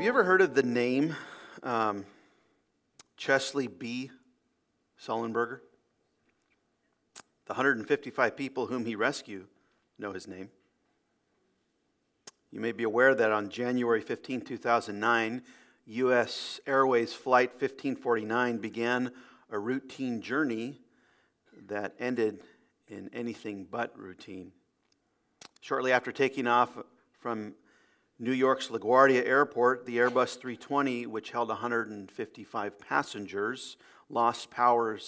Have you ever heard of the name Chesley B. Sullenberger? The 155 people whom he rescued know his name. You may be aware that on January 15, 2009, U.S. Airways Flight 1549 began a routine journey that ended in anything but routine. Shortly after taking off from New York's LaGuardia Airport, the Airbus 320, which held 155 passengers, lost power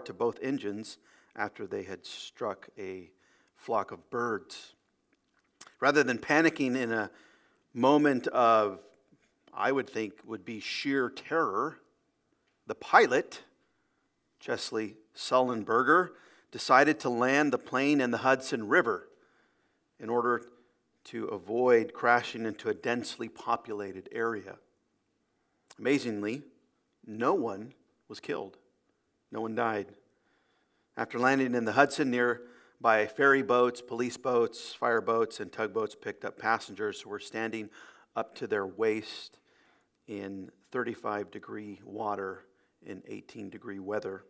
to both engines after they had struck a flock of birds. Rather than panicking in a moment of, I would think, would be sheer terror, the pilot, Chesley Sullenberger, decided to land the plane in the Hudson River in order to avoid crashing into a densely populated area. Amazingly, no one was killed. No one died. After landing in the Hudson, nearby ferry boats, police boats, fire boats, and tugboats picked up passengers who were standing up to their waist in 35-degree water in 18-degree weather.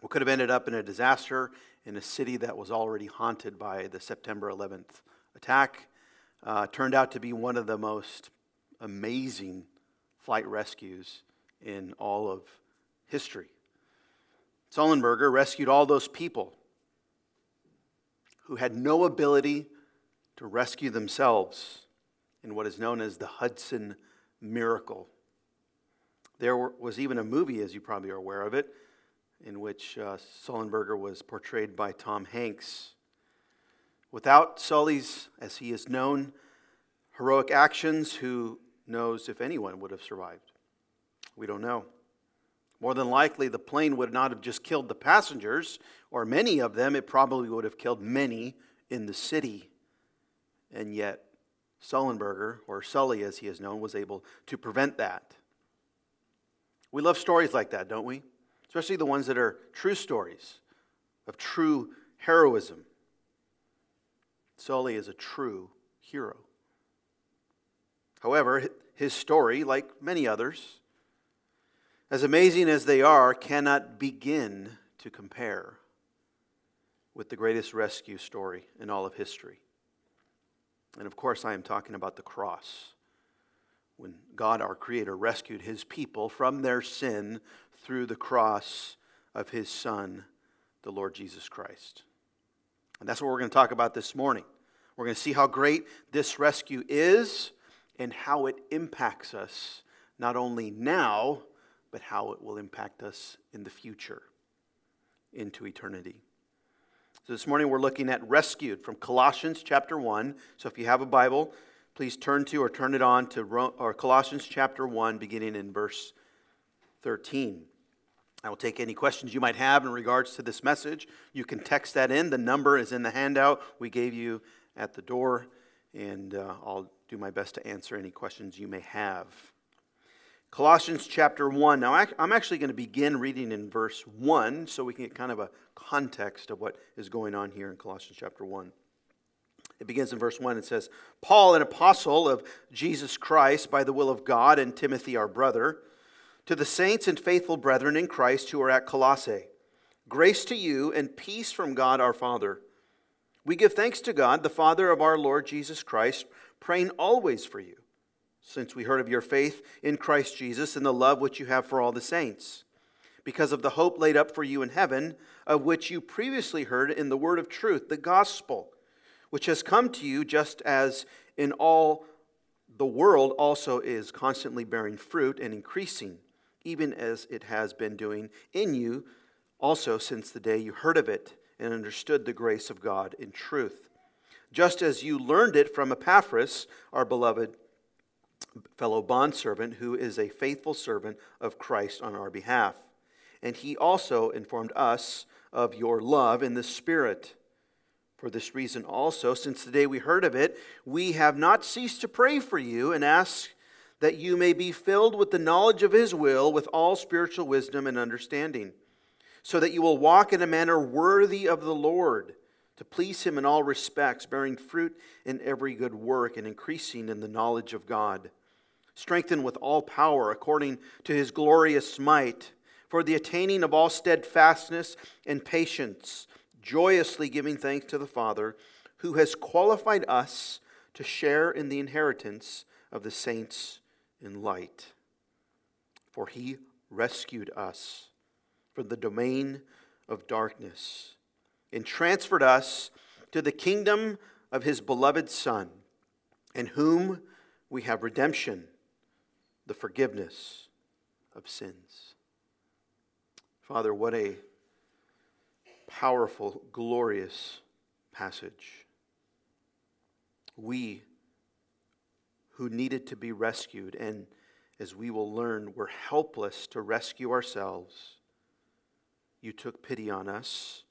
What could have ended up in a disaster in a city that was already haunted by the September 11th attack turned out to be one of the most amazing flight rescues in all of history. Sullenberger rescued all those people who had no ability to rescue themselves in what is known as the Hudson Miracle. There was even a movie, as you probably are aware of it, in which Sullenberger was portrayed by Tom Hanks. Without Sully's, as he is known, heroic actions, who knows if anyone would have survived? We don't know. More than likely, the plane would not have just killed the passengers, or many of them. It probably would have killed many in the city. And yet, Sullenberger, or Sully as he is known, was able to prevent that. We love stories like that, don't we? Especially the ones that are true stories of true heroism. Sully is a true hero. However, his story, like many others, as amazing as they are, cannot begin to compare with the greatest rescue story in all of history. And of course, I am talking about the cross, when God, our Creator, rescued His people from their sin through the cross of His Son, the Lord Jesus Christ. And that's what we're going to talk about this morning. We're going to see how great this rescue is and how it impacts us, not only now, but how it will impact us in the future, into eternity. So this morning we're looking at rescued from Colossians chapter 1. So if you have a Bible, please turn to or turn it on to Colossians chapter 1, beginning in verse 13. I will take any questions you might have in regards to this message. You can text that in. The number is in the handout we gave you at the door, and I'll do my best to answer any questions you may have. Colossians chapter 1. Now, I'm actually going to begin reading in verse 1 so we can get kind of a context of what is going on here in Colossians chapter 1. It begins in verse 1. It says, "Paul, an apostle of Jesus Christ by the will of God, and Timothy, our brother, to the saints and faithful brethren in Christ who are at Colossae, grace to you and peace from God our Father. We give thanks to God, the Father of our Lord Jesus Christ, praying always for you, since we heard of your faith in Christ Jesus and the love which you have for all the saints, because of the hope laid up for you in heaven, of which you previously heard in the word of truth, the gospel, which has come to you, just as in all the world also is constantly bearing fruit and increasing, even as it has been doing in you also since the day you heard of it and understood the grace of God in truth, just as you learned it from Epaphras, our beloved fellow bondservant, who is a faithful servant of Christ on our behalf. And he also informed us of your love in the Spirit. For this reason also, since the day we heard of it, we have not ceased to pray for you and ask that you may be filled with the knowledge of His will, with all spiritual wisdom and understanding, so that you will walk in a manner worthy of the Lord, to please Him in all respects, bearing fruit in every good work and increasing in the knowledge of God, strengthened with all power according to his glorious might, for the attaining of all steadfastness and patience, joyously giving thanks to the Father, who has qualified us to share in the inheritance of the saints in light. For he rescued us from the domain of darkness and transferred us to the kingdom of his beloved Son, in whom we have redemption, the forgiveness of sins. Father, what a powerful, glorious passage. We who needed to be rescued, and as we will learn, were helpless to rescue ourselves. You took pity on us.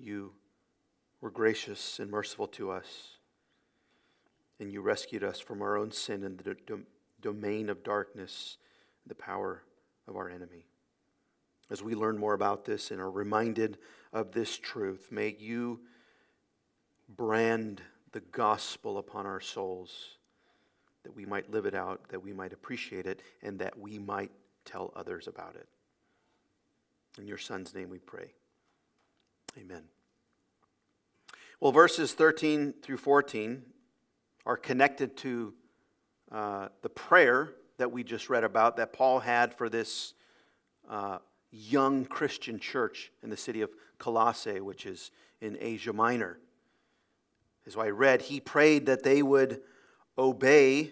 You were gracious and merciful to us. And you rescued us from our own sin and the domain of darkness, the power of our enemy. As we learn more about this and are reminded of this truth, may you brand the gospel upon our souls, that we might live it out, that we might appreciate it, and that we might tell others about it. In your Son's name we pray. Amen. Well, verses 13 through 14 are connected to the prayer that we just read about that Paul had for this young Christian church in the city of Colossae, which is in Asia Minor. As I read, he prayed that they would obey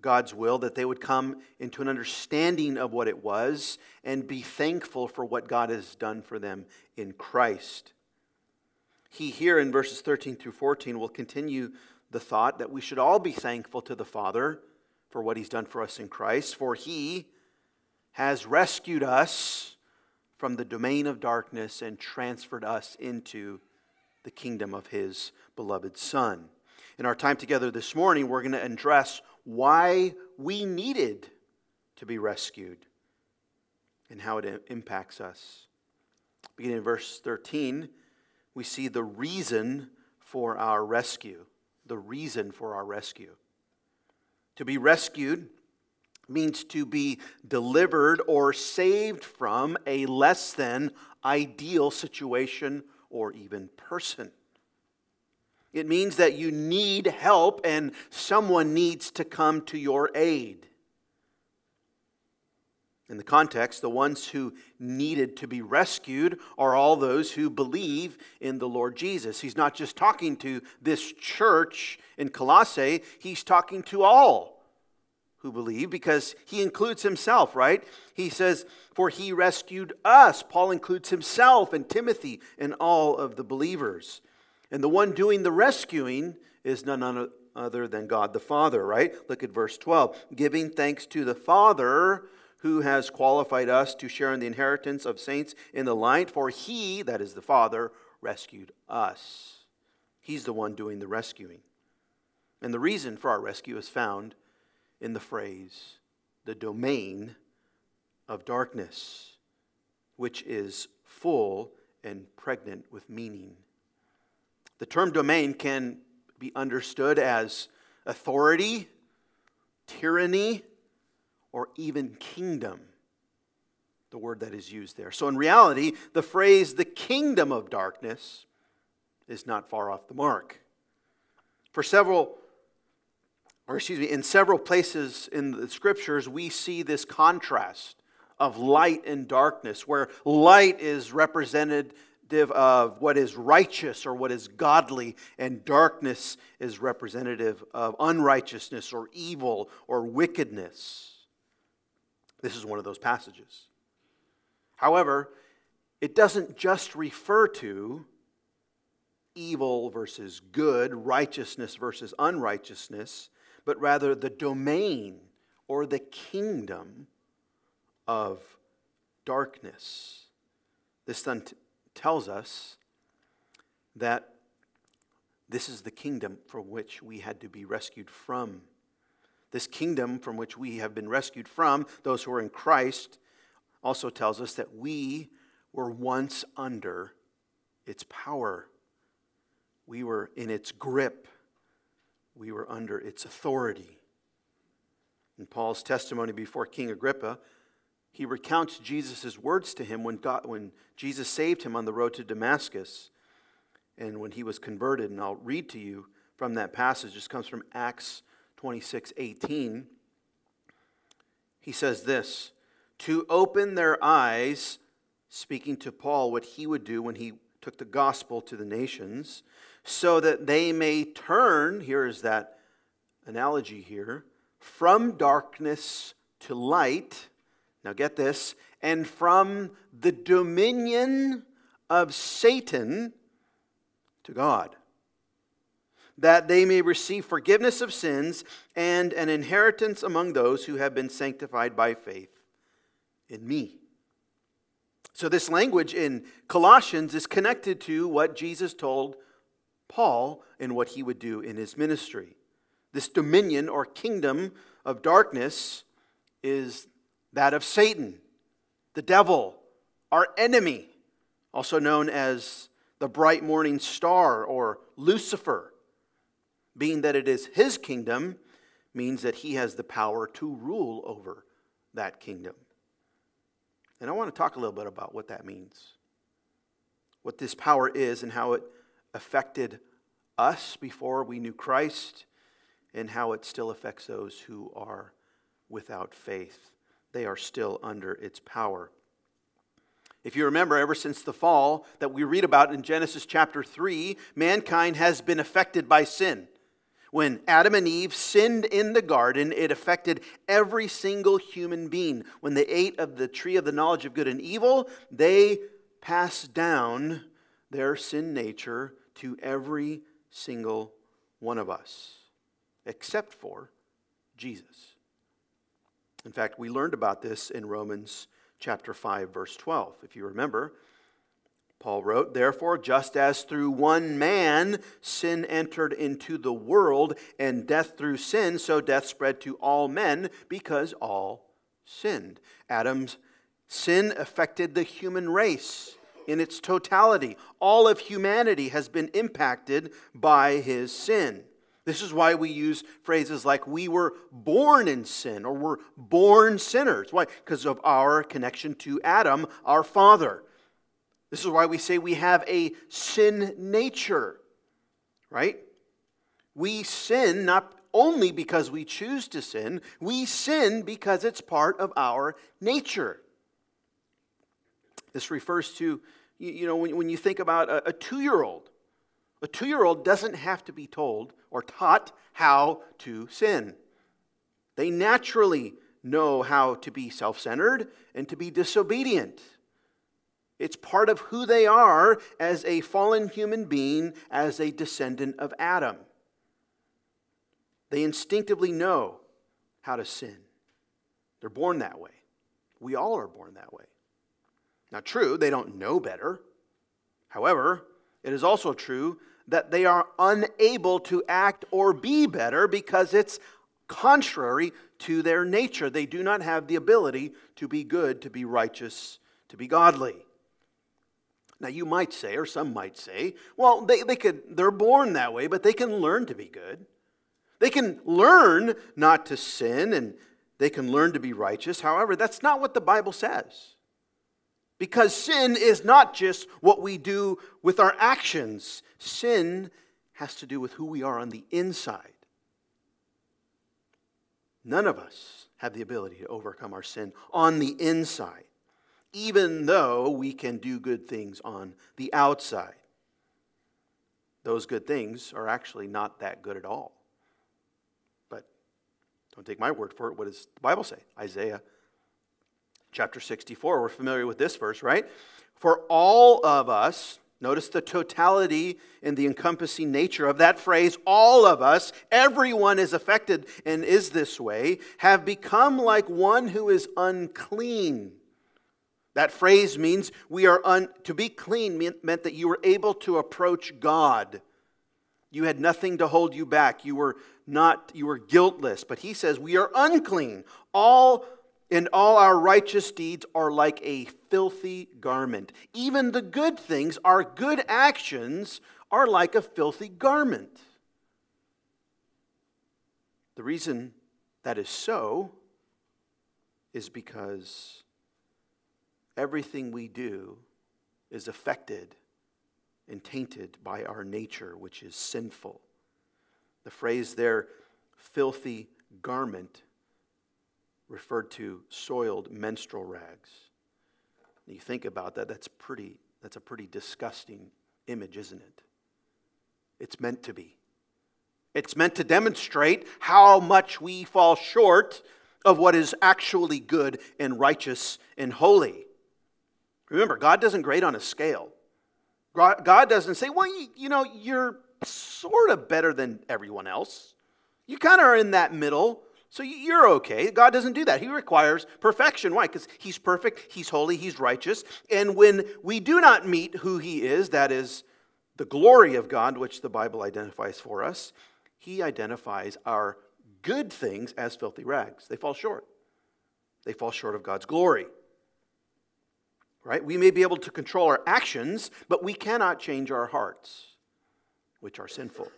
God's will, that they would come into an understanding of what it was and be thankful for what God has done for them in Christ. He here in verses 13 through 14 will continue the thought that we should all be thankful to the Father for what he's done for us in Christ, for he has rescued us from the domain of darkness and transferred us into the kingdom of his beloved Son. In our time together this morning, we're going to address why we needed to be rescued and how it impacts us. Beginning in verse 13, we see the reason for our rescue. The reason for our rescue. To be rescued means to be delivered or saved from a less than ideal situation or even person. It means that you need help and someone needs to come to your aid. In the context, the ones who needed to be rescued are all those who believe in the Lord Jesus. He's not just talking to this church in Colossae, he's talking to all who believe, because he includes himself, right? He says, for he rescued us. Paul includes himself and Timothy and all of the believers. And the one doing the rescuing is none other than God the Father, right? Look at verse 12. Giving thanks to the Father who has qualified us to share in the inheritance of saints in the light, for he, that is the Father, rescued us. He's the one doing the rescuing. And the reason for our rescue is found in the phrase, the domain of darkness, which is full and pregnant with meaning. The term domain can be understood as authority, tyranny, or even kingdom, the word that is used there. So in reality, the phrase, the kingdom of darkness, is not far off the mark. In several places in the Scriptures, we see this contrast of light and darkness, where light is representative of what is righteous or what is godly, and darkness is representative of unrighteousness or evil or wickedness. This is one of those passages. However, it doesn't just refer to evil versus good, righteousness versus unrighteousness, but rather the domain or the kingdom of darkness. This then tells us that this is the kingdom from which we had to be rescued from. This kingdom from which we have been rescued from, those who are in Christ, also tells us that we were once under its power. We were in its grip. We were under its authority. In Paul's testimony before King Agrippa, he recounts Jesus' words to him when Jesus saved him on the road to Damascus and when he was converted. And I'll read to you from that passage. This comes from Acts 26:18. He says this, "To open their eyes," speaking to Paul, what he would do when he took the gospel to the nations, "so that they may turn," here is that analogy here, "from darkness to light," now get this, "and from the dominion of Satan to God, that they may receive forgiveness of sins and an inheritance among those who have been sanctified by faith in me." So this language in Colossians is connected to what Jesus told Paul and what he would do in his ministry. This dominion or kingdom of darkness is that of Satan, the devil, our enemy, also known as the bright morning star or Lucifer. Being that it is his kingdom means that he has the power to rule over that kingdom. And I want to talk a little bit about what that means, what this power is and how it affected us before we knew Christ, and how it still affects those who are without faith. They are still under its power. If you remember, ever since the fall that we read about in Genesis chapter 3, mankind has been affected by sin. When Adam and Eve sinned in the garden, it affected every single human being. When they ate of the tree of the knowledge of good and evil, they passed down their sin nature to every single one of us, except for Jesus. In fact, we learned about this in Romans chapter 5, verse 12. If you remember, Paul wrote, "Therefore, just as through one man sin entered into the world, and death through sin, so death spread to all men, because all sinned." Adam's sin affected the human race in its totality. All of humanity has been impacted by his sin. This is why we use phrases like "we were born in sin" or "we're born sinners." Why? Because of our connection to Adam, our father. This is why we say we have a sin nature, right? We sin not only because we choose to sin, we sin because it's part of our nature. This refers to, you know, when you think about a two-year-old. A two-year-old doesn't have to be told or taught how to sin. They naturally know how to be self-centered and to be disobedient. It's part of who they are as a fallen human being, as a descendant of Adam. They instinctively know how to sin. They're born that way. We all are born that way. Now, true, they don't know better. However, it is also true that they are unable to act or be better because it's contrary to their nature. They do not have the ability to be good, to be righteous, to be godly. Now you might say, or some might say, well, they're born that way, but they can learn to be good. They can learn not to sin, and they can learn to be righteous. However, that's not what the Bible says. Because sin is not just what we do with our actions. Sin has to do with who we are on the inside. None of us have the ability to overcome our sin on the inside, even though we can do good things on the outside. Those good things are actually not that good at all. But don't take my word for it. What does the Bible say? Isaiah Chapter 64, we're familiar with this verse, right? For all of us, notice the totality and the encompassing nature of that phrase, all of us, everyone is affected and is this way, have become like one who is unclean. That phrase means we are to be clean meant that you were able to approach God. You had nothing to hold you back. You were guiltless. But he says we are unclean. All our righteous deeds are like a filthy garment. Even the good things, our good actions, are like a filthy garment. The reason that is so is because everything we do is affected and tainted by our nature, which is sinful. The phrase there, filthy garment, referred to soiled menstrual rags. And you think about that, that's a pretty disgusting image, isn't it? It's meant to be. It's meant to demonstrate how much we fall short of what is actually good and righteous and holy. Remember, God doesn't grade on a scale. God doesn't say, well, you know, you're sort of better than everyone else. You kind of are in that middle, so you're okay. God doesn't do that. He requires perfection. Why? Because He's perfect, He's holy, He's righteous. And when we do not meet who He is, that is the glory of God, which the Bible identifies for us, He identifies our good things as filthy rags. They fall short. They fall short of God's glory. Right? We may be able to control our actions, but we cannot change our hearts, which are sinful.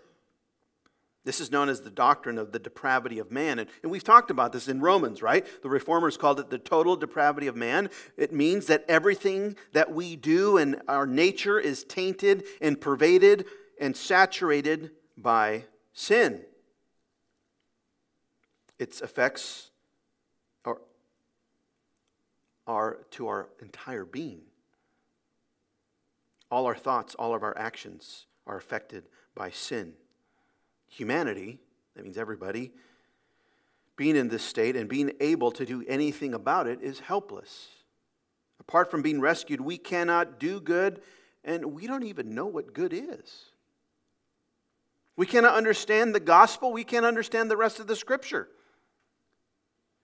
This is known as the doctrine of the depravity of man. And we've talked about this in Romans, right? The Reformers called it the total depravity of man. It means that everything that we do and our nature is tainted and pervaded and saturated by sin. Its effects are to our entire being. All our thoughts, all of our actions are affected by sin. Humanity, that means everybody, being in this state and being able to do anything about it is helpless. Apart from being rescued, we cannot do good, and we don't even know what good is. We cannot understand the gospel. We can't understand the rest of the scripture.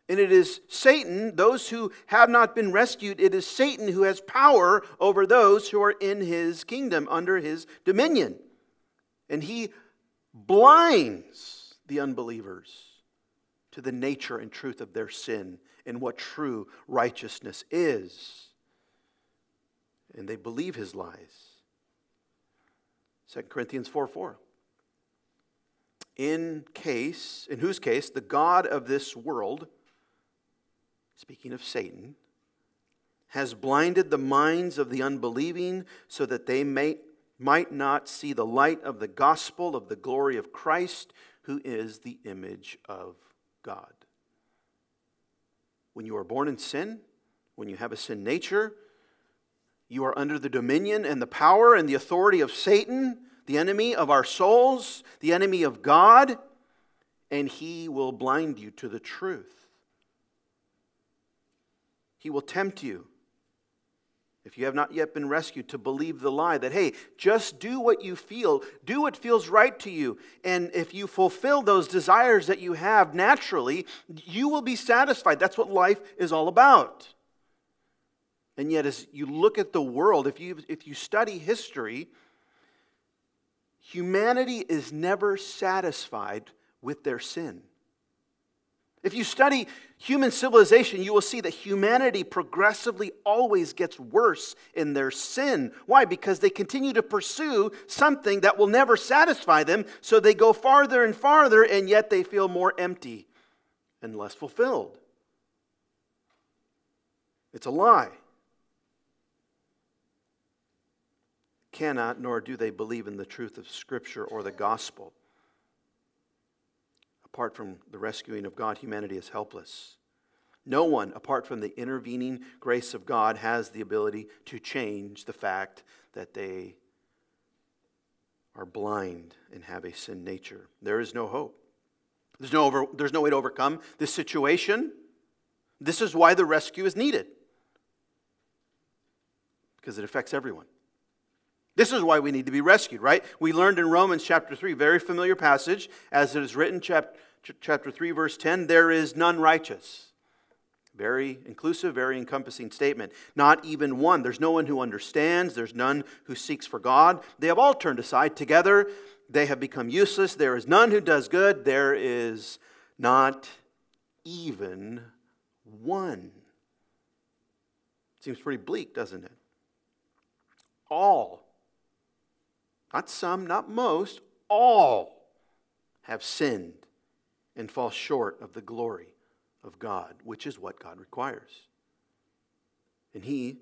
And it is Satan, those who have not been rescued, it is Satan who has power over those who are in his kingdom, under his dominion. And he blinds the unbelievers to the nature and truth of their sin and what true righteousness is. And they believe his lies. 2 Corinthians 4:4. In whose case the God of this world, speaking of Satan, has blinded the minds of the unbelieving so that they might not see the light of the gospel of the glory of Christ, who is the image of God. When you are born in sin, when you have a sin nature, you are under the dominion and the power and the authority of Satan, the enemy of our souls, the enemy of God, and he will blind you to the truth. He will tempt you, if you have not yet been rescued, to believe the lie that, hey, just do what you feel. Do what feels right to you. And if you fulfill those desires that you have naturally, you will be satisfied. That's what life is all about. And yet, as you look at the world, if you study history, humanity is never satisfied with their sin. If you study human civilization, you will see that humanity progressively always gets worse in their sin. Why? Because they continue to pursue something that will never satisfy them, so they go farther and farther, and yet they feel more empty and less fulfilled. It's a lie. Cannot, nor do they believe in the truth of Scripture or the gospel. Apart from the rescuing of God, humanity is helpless. No one, apart from the intervening grace of God, has the ability to change the fact that they are blind and have a sin nature. There is no hope. There's no way to overcome this situation. This is why the rescue is needed, because it affects everyone. This is why we need to be rescued, right? We learned in Romans chapter 3, very familiar passage, as it is written, chapter 3, verse 10, there is none righteous. Very inclusive, very encompassing statement. Not even one. There's no one who understands. There's none who seeks for God. They have all turned aside. Together they have become useless. There is none who does good. There is not even one. Seems pretty bleak, doesn't it? All. Not some, not most, all have sinned and fall short of the glory of God, which is what God requires. And he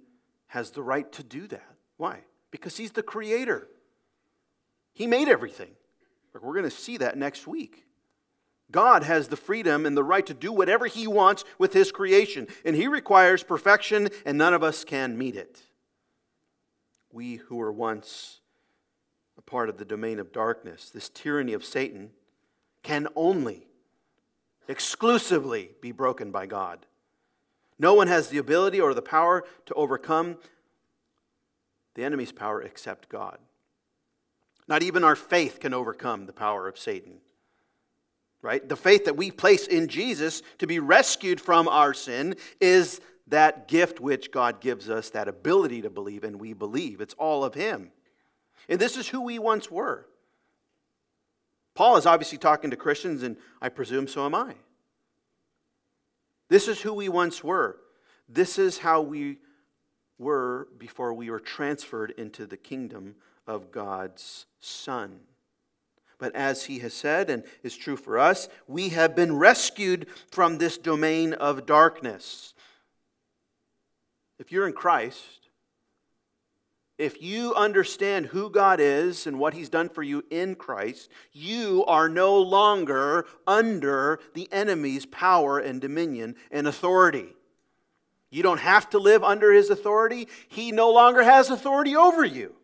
has the right to do that. Why? Because he's the creator. He made everything. We're going to see that next week. God has the freedom and the right to do whatever he wants with his creation. And he requires perfection, and none of us can meet it. We who were once a part of the domain of darkness, this tyranny of Satan, can only exclusively be broken by God. No one has the ability or the power to overcome the enemy's power except God. Not even our faith can overcome the power of Satan. Right? The faith that we place in Jesus to be rescued from our sin is that gift which God gives us, that ability to believe, and we believe. It's all of him. And this is who we once were. Paul is obviously talking to Christians, and I presume so am I. This is who we once were. This is how we were before we were transferred into the kingdom of God's Son. But as he has said, and is true for us, we have been rescued from this domain of darkness. If you're in Christ, if you understand who God is and what he's done for you in Christ, you are no longer under the enemy's power and dominion and authority. You don't have to live under his authority. He no longer has authority over you.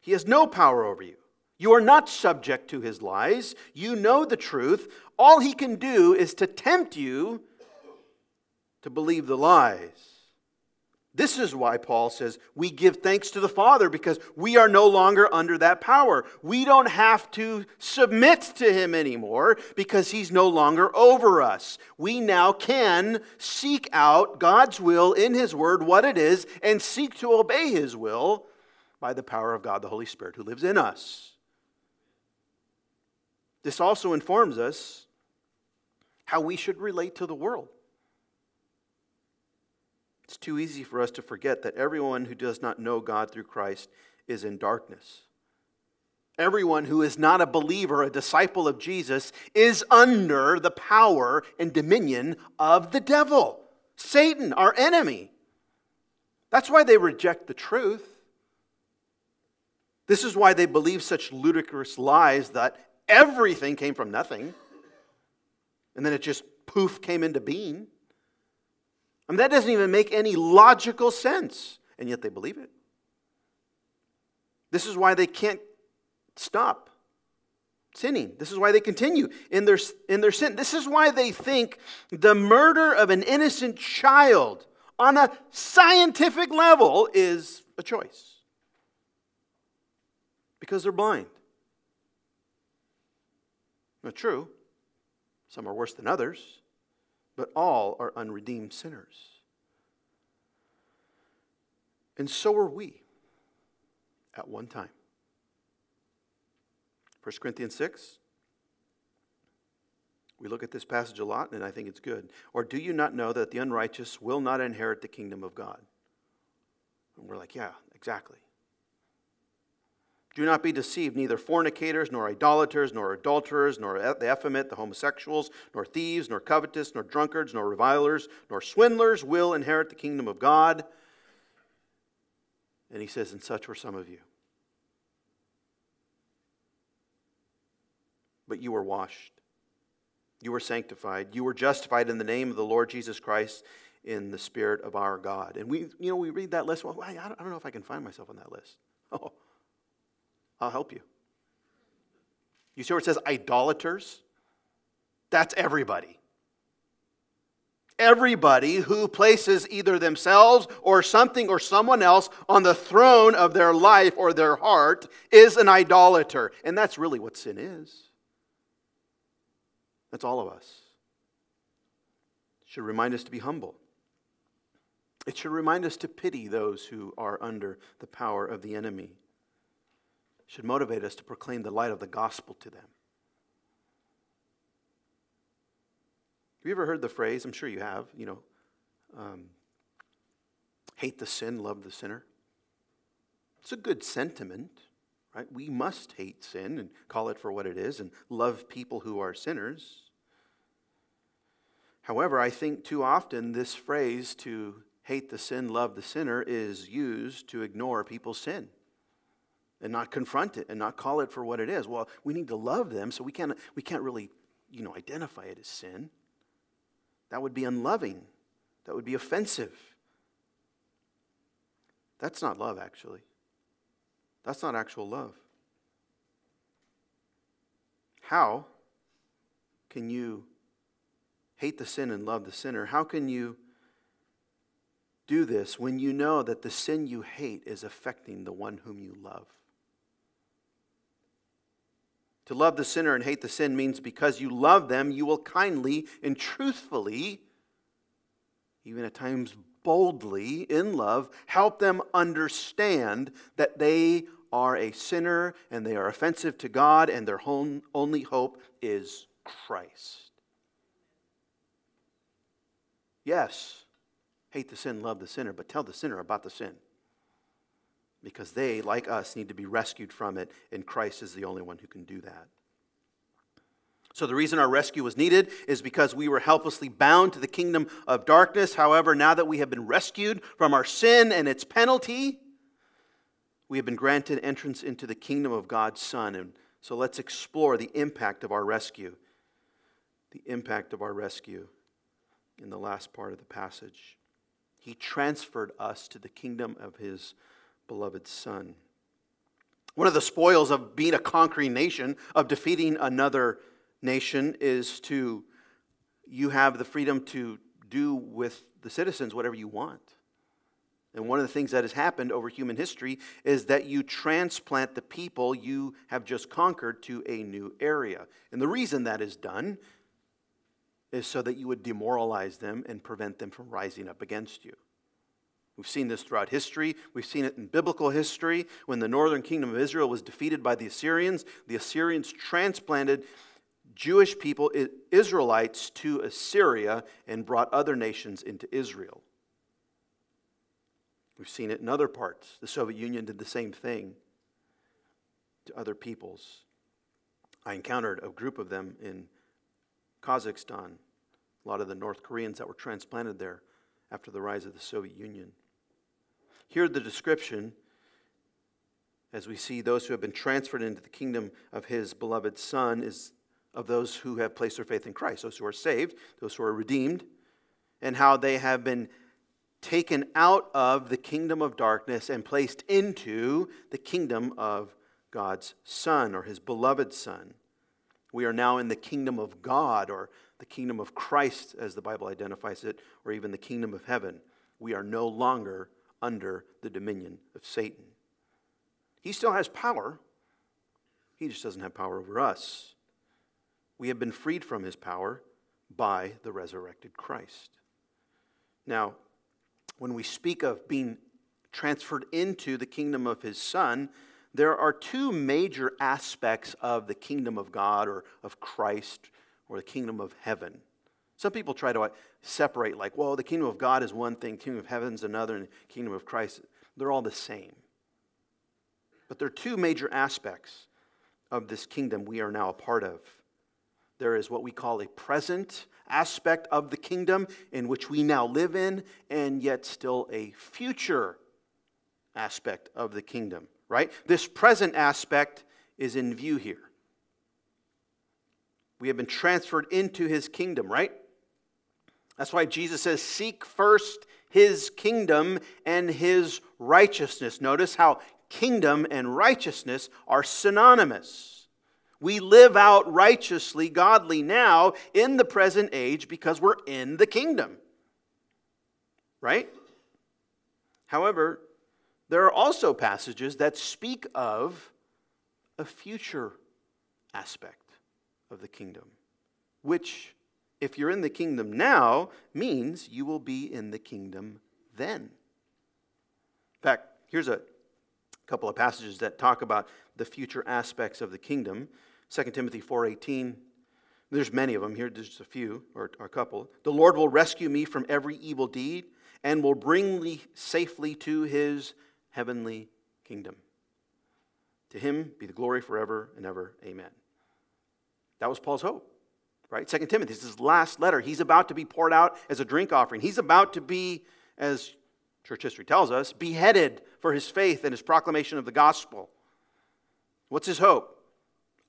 He has no power over you. You are not subject to his lies. You know the truth. All he can do is to tempt you to believe the lies. This is why Paul says we give thanks to the Father, because we are no longer under that power. We don't have to submit to him anymore because he's no longer over us. We now can seek out God's will in his word, what it is, and seek to obey his will by the power of God, the Holy Spirit, who lives in us. This also informs us how we should relate to the world. It's too easy for us to forget that everyone who does not know God through Christ is in darkness. Everyone who is not a believer, a disciple of Jesus, is under the power and dominion of the devil, Satan, our enemy. That's why they reject the truth. This is why they believe such ludicrous lies that everything came from nothing, and then it just poof came into being. I mean, that doesn't even make any logical sense, and yet they believe it. This is why they can't stop sinning. This is why they continue in their sin. This is why they think the murder of an innocent child on a scientific level is a choice. Because they're blind. Not true. Some are worse than others, but all are unredeemed sinners. And so were we at one time. 1 Corinthians 6. We look at this passage a lot, and I think it's good. Or do you not know that the unrighteous will not inherit the kingdom of God? And we're like, yeah, exactly. Do not be deceived, neither fornicators, nor idolaters, nor adulterers, nor the effeminate, the homosexuals, nor thieves, nor covetous, nor drunkards, nor revilers, nor swindlers will inherit the kingdom of God. And he says, and such were some of you. But you were washed, you were sanctified, you were justified in the name of the Lord Jesus Christ in the Spirit of our God. And we read that list. Well, I don't know if I can find myself on that list. Oh. I'll help you. You see where it says idolaters? That's everybody. Everybody who places either themselves or something or someone else on the throne of their life or their heart is an idolater. And that's really what sin is. That's all of us. It should remind us to be humble. It should remind us to pity those who are under the power of the enemy. Should motivate us to proclaim the light of the gospel to them. Have you ever heard the phrase, I'm sure you have, hate the sin, love the sinner? It's a good sentiment, right? We must hate sin and call it for what it is and love people who are sinners. However, I think too often this phrase, to hate the sin, love the sinner, is used to ignore people's sin and not confront it and not call it for what it is. Well, we need to love them, so we can't really, identify it as sin. That would be unloving. That would be offensive. That's not love, actually. That's not actual love. How can you hate the sin and love the sinner? How can you do this when you know that the sin you hate is affecting the one whom you love? To love the sinner and hate the sin means because you love them, you will kindly and truthfully, even at times boldly, in love, help them understand that they are a sinner and they are offensive to God and their only hope is Christ. Yes, hate the sin, love the sinner, but tell the sinner about the sin. Because they, like us, need to be rescued from it, and Christ is the only one who can do that. So the reason our rescue was needed is because we were helplessly bound to the kingdom of darkness. However, now that we have been rescued from our sin and its penalty, we have been granted entrance into the kingdom of God's Son. And so let's explore the impact of our rescue. The impact of our rescue in the last part of the passage. He transferred us to the kingdom of His beloved Son. One of the spoils of being a conquering nation, of defeating another nation, is to, you have the freedom to do with the citizens whatever you want. And one of the things that has happened over human history is that you transplant the people you have just conquered to a new area. And the reason that is done is so that you would demoralize them and prevent them from rising up against you. We've seen this throughout history. We've seen it in biblical history. When the northern kingdom of Israel was defeated by the Assyrians transplanted Jewish people, Israelites, to Assyria and brought other nations into Israel. We've seen it in other parts. The Soviet Union did the same thing to other peoples. I encountered a group of them in Kazakhstan, a lot of the North Koreans that were transplanted there after the rise of the Soviet Union. Here the description, as we see those who have been transferred into the kingdom of His beloved Son, is of those who have placed their faith in Christ, those who are saved, those who are redeemed, and how they have been taken out of the kingdom of darkness and placed into the kingdom of God's Son, or His beloved Son. We are now in the kingdom of God, or the kingdom of Christ, as the Bible identifies it, or even the kingdom of heaven. We are no longer under the dominion of Satan. He still has power. He just doesn't have power over us. We have been freed from his power by the resurrected Christ. Now, when we speak of being transferred into the kingdom of his Son, there are two major aspects of the kingdom of God or of Christ, or the kingdom of heaven. Some people try to separate, like, well, the kingdom of God is one thing, kingdom of heaven is another, and the kingdom of Christ, they're all the same. But there are two major aspects of this kingdom we are now a part of. There is what we call a present aspect of the kingdom in which we now live in, and yet still a future aspect of the kingdom, right? This present aspect is in view here. We have been transferred into his kingdom, right? That's why Jesus says, seek first his kingdom and his righteousness. Notice how kingdom and righteousness are synonymous. We live out righteously, godly now in the present age because we're in the kingdom, right? However, there are also passages that speak of a future aspect of the kingdom, which, if you're in the kingdom now, means you will be in the kingdom then. In fact, here's a couple of passages that talk about the future aspects of the kingdom. 2 Timothy 4:18. There's many of them here, just a few or a couple. The Lord will rescue me from every evil deed and will bring me safely to his heavenly kingdom. To him be the glory forever and ever. Amen. That was Paul's hope, right? 2 Timothy, this is his last letter. He's about to be poured out as a drink offering. He's about to be, as church history tells us, beheaded for his faith and his proclamation of the gospel. What's his hope?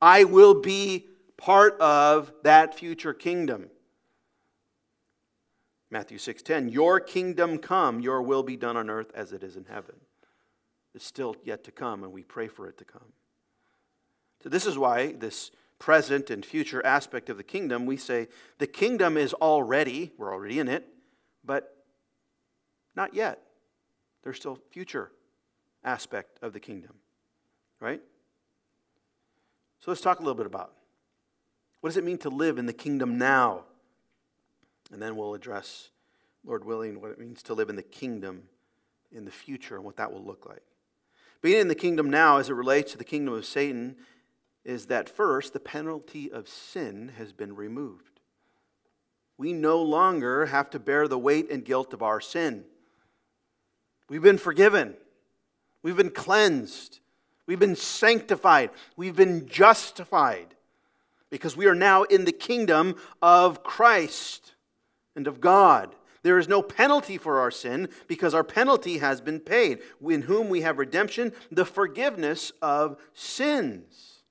I will be part of that future kingdom. Matthew 6:10, your kingdom come, your will be done on earth as it is in heaven. It's still yet to come, and we pray for it to come. So this is why this present and future aspect of the kingdom, we say the kingdom is already, we're already in it, but not yet. There's still future aspect of the kingdom, right? So let's talk a little bit about what does it mean to live in the kingdom now? And then we'll address, Lord willing, what it means to live in the kingdom in the future and what that will look like. Being in the kingdom now as it relates to the kingdom of Satan is that first, the penalty of sin has been removed. We no longer have to bear the weight and guilt of our sin. We've been forgiven. We've been cleansed. We've been sanctified. We've been justified. Because we are now in the kingdom of Christ and of God. There is no penalty for our sin because our penalty has been paid, in whom we have redemption, the forgiveness of sins.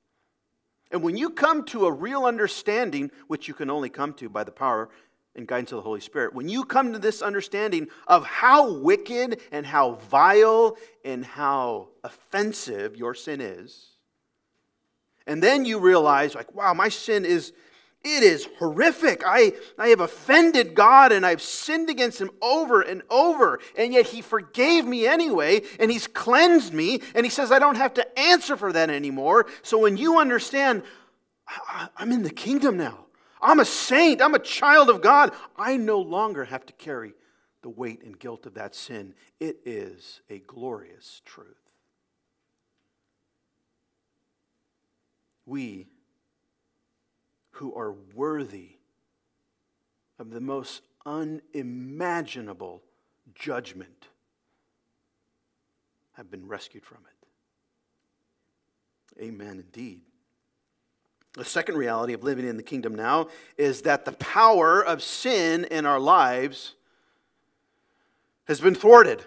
And when you come to a real understanding, which you can only come to by the power and guidance of the Holy Spirit, when you come to this understanding of how wicked and how vile and how offensive your sin is, and then you realize, like, wow, my sin is, it is horrific. I have offended God and I've sinned against him over and over. And yet he forgave me anyway and he's cleansed me. And he says I don't have to answer for that anymore. So when you understand, I'm in the kingdom now. I'm a saint. I'm a child of God. I no longer have to carry the weight and guilt of that sin. It is a glorious truth. We who are worthy of the most unimaginable judgment have been rescued from it. Amen indeed. The second reality of living in the kingdom now is that the power of sin in our lives has been thwarted.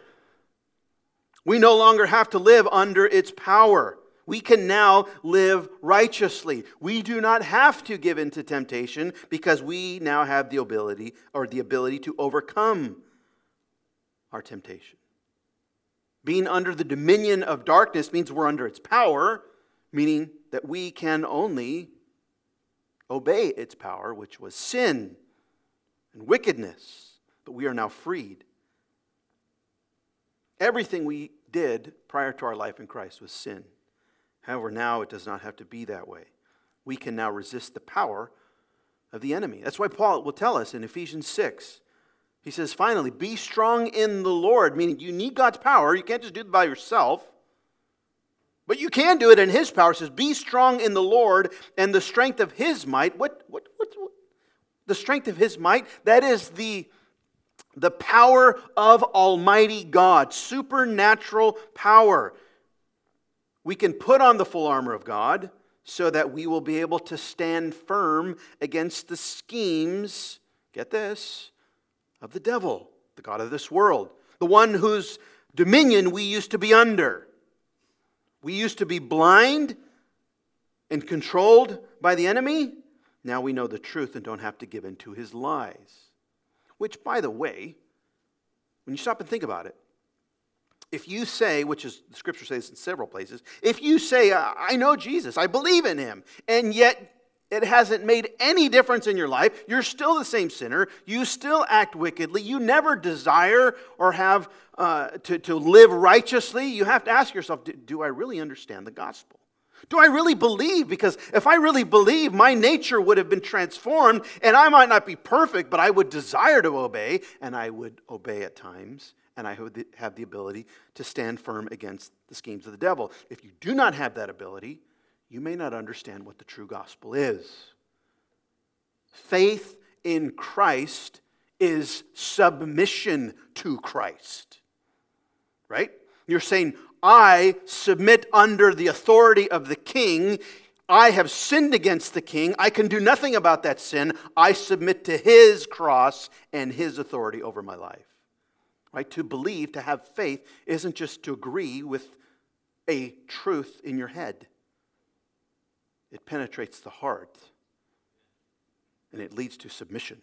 We no longer have to live under its power. We can now live righteously. We do not have to give in to temptation because we now have the ability to overcome our temptation. Being under the dominion of darkness means we're under its power, meaning that we can only obey its power, which was sin and wickedness. But we are now freed. Everything we did prior to our life in Christ was sin. However, now it does not have to be that way. We can now resist the power of the enemy. That's why Paul will tell us in Ephesians 6, he says, finally, be strong in the Lord, meaning you need God's power. You can't just do it by yourself, but you can do it in his power. It says, be strong in the Lord and the strength of his might. What? The strength of his might, that is the power of Almighty God, supernatural power. We can put on the full armor of God so that we will be able to stand firm against the schemes, get this, of the devil, the god of this world, the one whose dominion we used to be under. We used to be blind and controlled by the enemy. Now we know the truth and don't have to give in to his lies. Which, by the way, when you stop and think about it, if you say, which is, the scripture says in several places, if you say, I know Jesus, I believe in him, and yet it hasn't made any difference in your life, you're still the same sinner, you still act wickedly, you never desire or have to live righteously, you have to ask yourself, do I really understand the gospel? Do I really believe? Because if I really believe, my nature would have been transformed, and I might not be perfect, but I would desire to obey, and I would obey at times, and I would have the ability to stand firm against the schemes of the devil. If you do not have that ability, you may not understand what the true gospel is. Faith in Christ is submission to Christ, right? You're saying, I submit under the authority of the king. I have sinned against the king. I can do nothing about that sin. I submit to his cross and his authority over my life. Right? To believe, to have faith, isn't just to agree with a truth in your head. It penetrates the heart, and it leads to submission.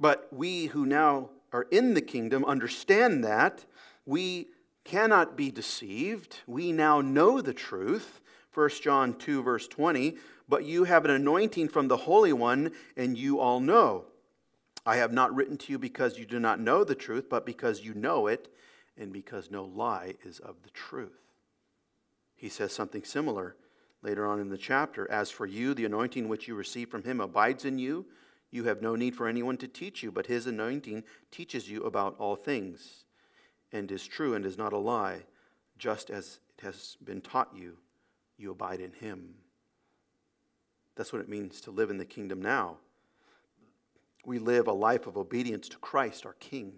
But we who now are in the kingdom understand that we cannot be deceived. We now know the truth. 1 John 2, verse 20, but you have an anointing from the Holy One, and you all know. I have not written to you because you do not know the truth, but because you know it, and because no lie is of the truth. He says something similar later on in the chapter. As for you, the anointing which you receive from him abides in you. You have no need for anyone to teach you, but his anointing teaches you about all things, and is true and is not a lie, just as it has been taught you. You abide in him. That's what it means to live in the kingdom now. We live a life of obedience to Christ, our King.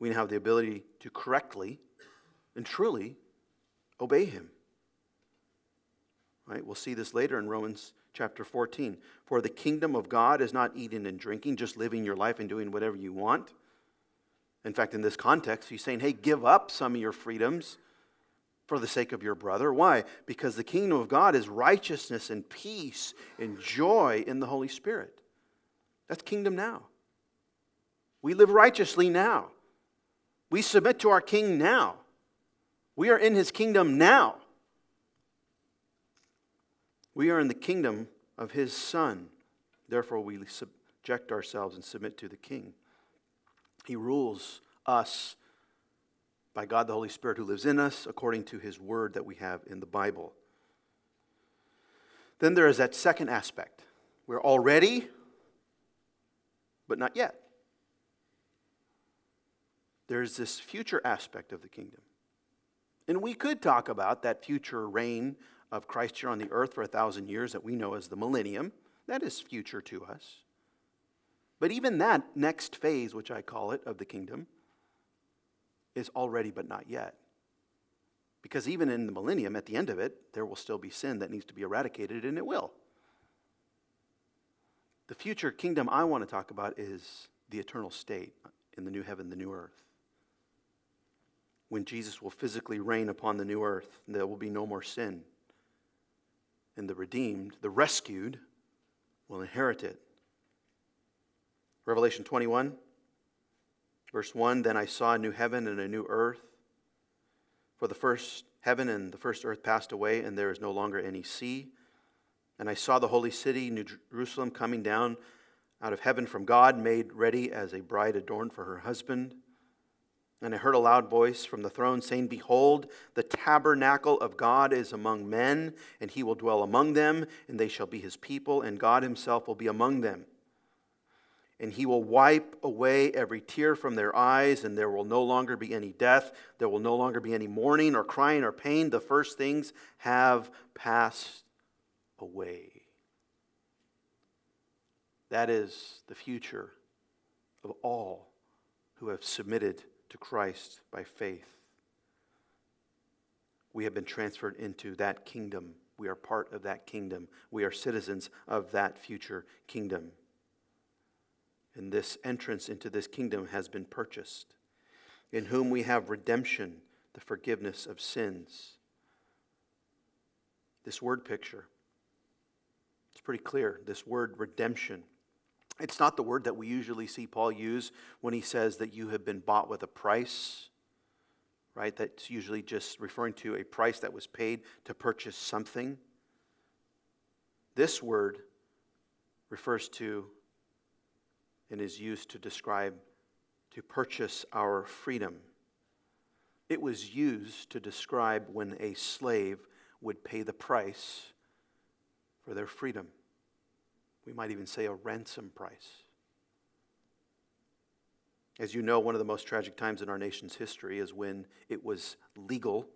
We now have the ability to correctly and truly obey him. Right? We'll see this later in Romans chapter 14. For the kingdom of God is not eating and drinking, just living your life and doing whatever you want. In fact, in this context, he's saying, hey, give up some of your freedoms for the sake of your brother. Why? Because the kingdom of God is righteousness and peace and joy in the Holy Spirit. That's kingdom now. We live righteously now. We submit to our King now. We are in his kingdom now. We are in the kingdom of his Son. Therefore, we subject ourselves and submit to the King. He rules us by God the Holy Spirit who lives in us according to his word that we have in the Bible. Then there is that second aspect. We're already, but not yet. There's this future aspect of the kingdom. And we could talk about that future reign of Christ here on the earth for 1,000 years that we know as the millennium. That is future to us. But even that next phase, which I call it, of the kingdom, is already but not yet. Because even in the millennium, at the end of it, there will still be sin that needs to be eradicated, and it will. The future kingdom I want to talk about is the eternal state in the new heaven, the new earth. When Jesus will physically reign upon the new earth, there will be no more sin. And the redeemed, the rescued, will inherit it. Revelation 21, verse 1, then I saw a new heaven and a new earth. For the first heaven and the first earth passed away, and there is no longer any sea. And I saw the holy city, New Jerusalem, coming down out of heaven from God, made ready as a bride adorned for her husband. And I heard a loud voice from the throne saying, behold, the tabernacle of God is among men, and he will dwell among them, and they shall be his people, and God himself will be among them. And he will wipe away every tear from their eyes, and there will no longer be any death. There will no longer be any mourning or crying or pain. The first things have passed away. That is the future of all who have submitted to Christ by faith. We have been transferred into that kingdom. We are part of that kingdom. We are citizens of that future kingdom. And this entrance into this kingdom has been purchased, in whom we have redemption, the forgiveness of sins. This word picture, it's pretty clear, this word redemption. It's not the word that we usually see Paul use when he says that you have been bought with a price, right? That's usually just referring to a price that was paid to purchase something. This word refers to and is used to describe, to purchase our freedom. It was used to describe when a slave would pay the price for their freedom. We might even say a ransom price. As you know, one of the most tragic times in our nation's history is when it was legal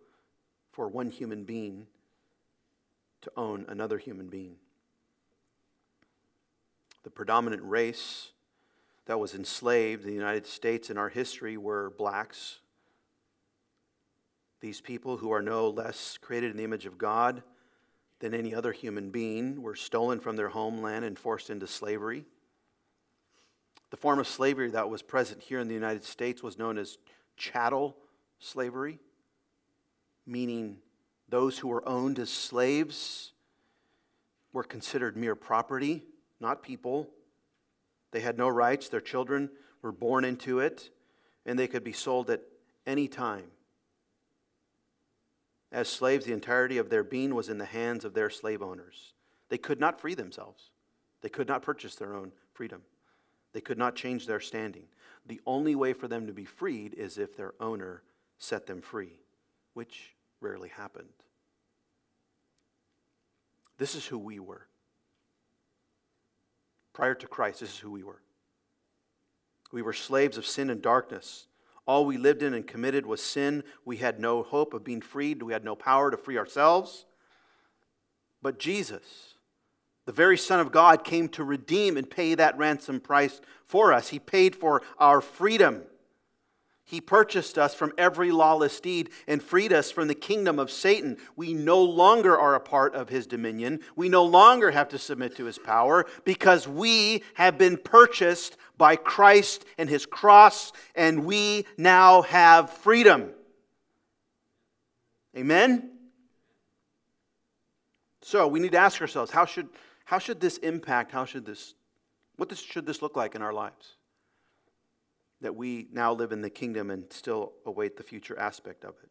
for one human being to own another human being. The predominant race that was enslaved in the United States in our history were blacks, These people, who are no less created in the image of God than any other human being, were stolen from their homeland and forced into slavery. The form of slavery that was present here in the United States was known as chattel slavery, meaning those who were owned as slaves were considered mere property, not people. They had no rights. Their children were born into it, and they could be sold at any time. As slaves, the entirety of their being was in the hands of their slave owners. They could not free themselves. They could not purchase their own freedom. They could not change their standing. The only way for them to be freed is if their owner set them free, which rarely happened. This is who we were. Prior to Christ, this is who we were. We were slaves of sin and darkness. All we lived in and committed was sin. We had no hope of being freed. We had no power to free ourselves. But Jesus, the very Son of God, came to redeem and pay that ransom price for us. He paid for our freedom. He purchased us from every lawless deed and freed us from the kingdom of Satan. We no longer are a part of his dominion. We no longer have to submit to his power because we have been purchased by Christ and his cross, and we now have freedom. Amen? So we need to ask ourselves, what should this look like in our lives? That we now live in the kingdom and still await the future aspect of it.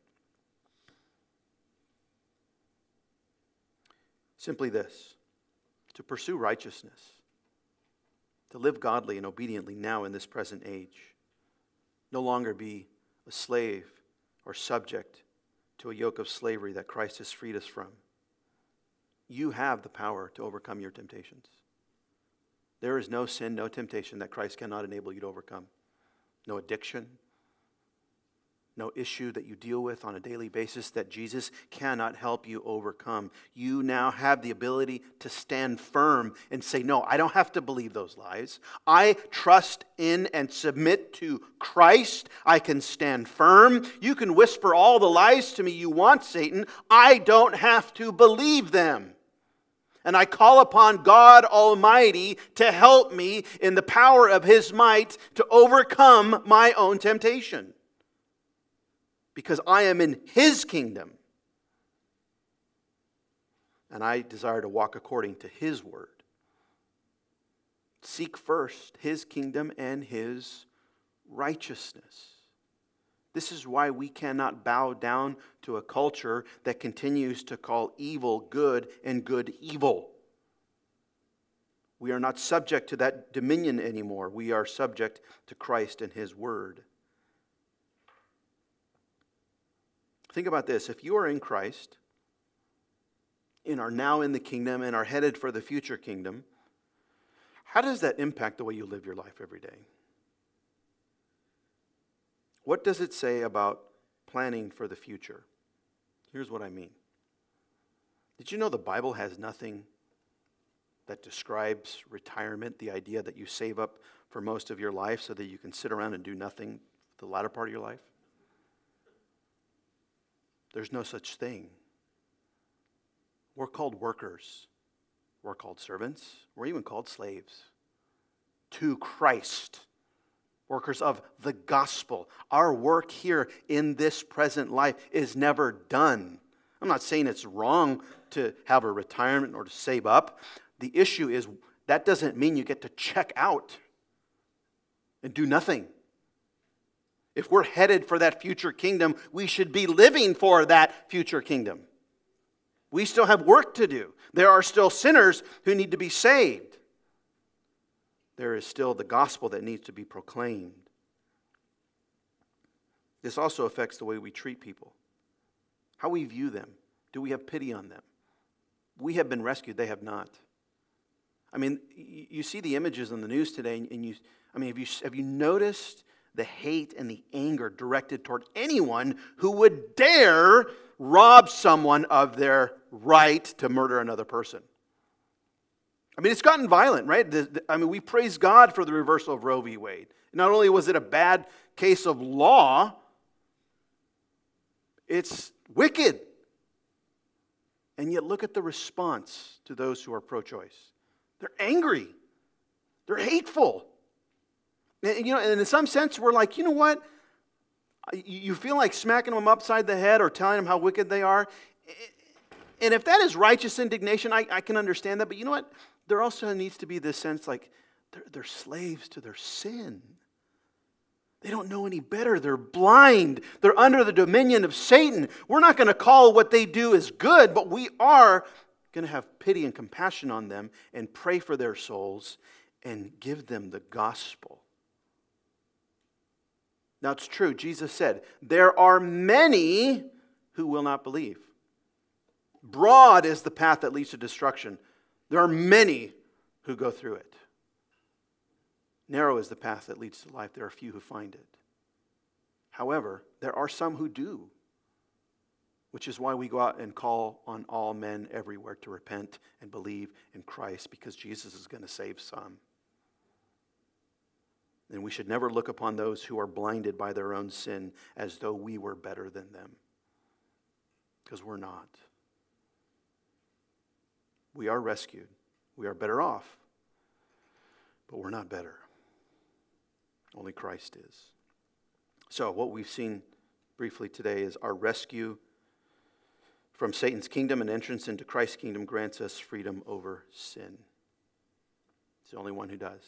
Simply this: to pursue righteousness, to live godly and obediently now in this present age, no longer be a slave or subject to a yoke of slavery that Christ has freed us from. You have the power to overcome your temptations. There is no sin, no temptation that Christ cannot enable you to overcome. No addiction, no issue that you deal with on a daily basis that Jesus cannot help you overcome. You now have the ability to stand firm and say, no, I don't have to believe those lies. I trust in and submit to Christ. I can stand firm. You can whisper all the lies to me you want, Satan. I don't have to believe them. And I call upon God Almighty to help me in the power of his might to overcome my own temptation. Because I am in his kingdom. And I desire to walk according to his word. Seek first his kingdom and his righteousness. This is why we cannot bow down to a culture that continues to call evil good and good evil. We are not subject to that dominion anymore. We are subject to Christ and his word. Think about this. If you are in Christ and are now in the kingdom and are headed for the future kingdom, how does that impact the way you live your life every day? What does it say about planning for the future? Here's what I mean. Did you know the Bible has nothing that describes retirement, the idea that you save up for most of your life so that you can sit around and do nothing the latter part of your life? There's no such thing. We're called workers. We're called servants. We're even called slaves to Christ. Workers of the gospel. Our work here in this present life is never done. I'm not saying it's wrong to have a retirement or to save up. The issue is that doesn't mean you get to check out and do nothing. If we're headed for that future kingdom, we should be living for that future kingdom. We still have work to do. There are still sinners who need to be saved. There is still the gospel that needs to be proclaimed. This also affects the way we treat people, how we view them. Do we have pity on them? We have been rescued, they have not. I mean, you see the images on the news today, and have you noticed the hate and the anger directed toward anyone who would dare rob someone of their right to murder another person? I mean, it's gotten violent, right? We praise God for the reversal of Roe v. Wade. Not only was it a bad case of law, It's wicked. And yet look at the response to those who are pro-choice. They're angry. They're hateful. And, and in some sense, we're like, you know what? You feel like smacking them upside the head or telling them how wicked they are. And if that is righteous indignation, I can understand that. But you know what? There also needs to be this sense like they're slaves to their sin. They don't know any better. They're blind. They're under the dominion of Satan. We're not going to call what they do as good, but we are going to have pity and compassion on them and pray for their souls and give them the gospel. Now, it's true. Jesus said, there are many who will not believe. Broad is the path that leads to destruction. There are many who go through it. Narrow is the path that leads to life. There are few who find it. However, there are some who do, which is why we go out and call on all men everywhere to repent and believe in Christ, because Jesus is going to save some. And we should never look upon those who are blinded by their own sin as though we were better than them, because we're not. We are rescued. We are better off, but we're not better. Only Christ is. So what we've seen briefly today is our rescue from Satan's kingdom and entrance into Christ's kingdom grants us freedom over sin. It's the only one who does.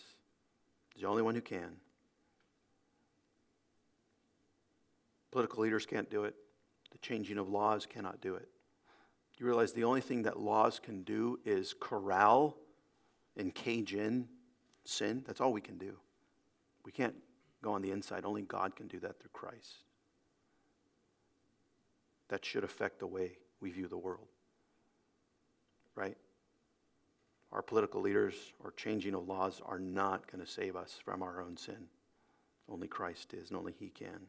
It's the only one who can. Political leaders can't do it. The changing of laws cannot do it. You realize the only thing that laws can do is corral and cage in sin. That's all we can do. We can't go on the inside. Only God can do that through Christ. That should affect the way we view the world, right? Our political leaders or changing of laws are not going to save us from our own sin. Only Christ is, and only He can.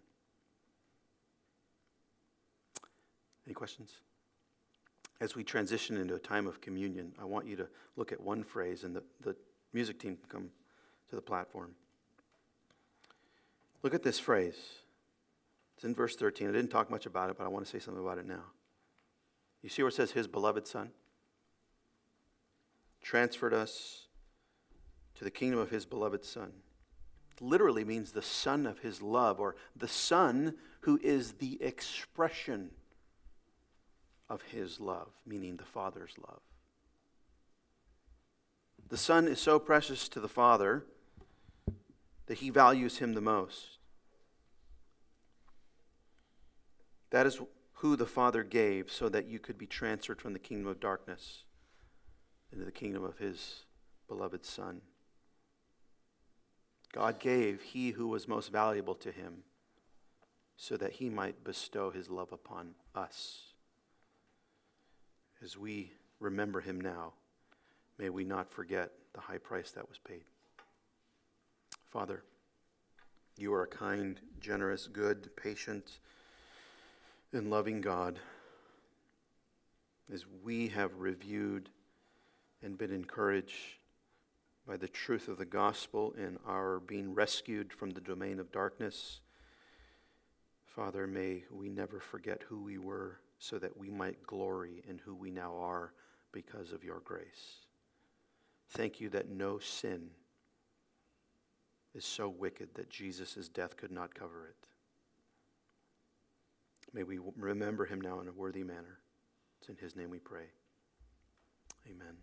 Any questions? As we transition into a time of communion, I want you to look at one phrase, and the music team can come to the platform. Look at this phrase. It's in verse 13. I didn't talk much about it, but I want to say something about it now. You see where it says, His beloved Son? Transferred us to the kingdom of His beloved Son. It literally means the Son of His love, or the Son who is the expression of His love, meaning the Father's love. The Son is so precious to the Father that He values Him the most. That is who the Father gave so that you could be transferred from the kingdom of darkness into the kingdom of His beloved Son. God gave He who was most valuable to Him so that He might bestow His love upon us. As we remember Him now, may we not forget the high price that was paid. Father, You are a kind, generous, good, patient, and loving God. As we have reviewed and been encouraged by the truth of the gospel and our being rescued from the domain of darkness, Father, may we never forget who we were so that we might glory in who we now are because of Your grace. Thank You that no sin is so wicked that Jesus' death could not cover it. May we remember Him now in a worthy manner. It's in His name we pray. Amen.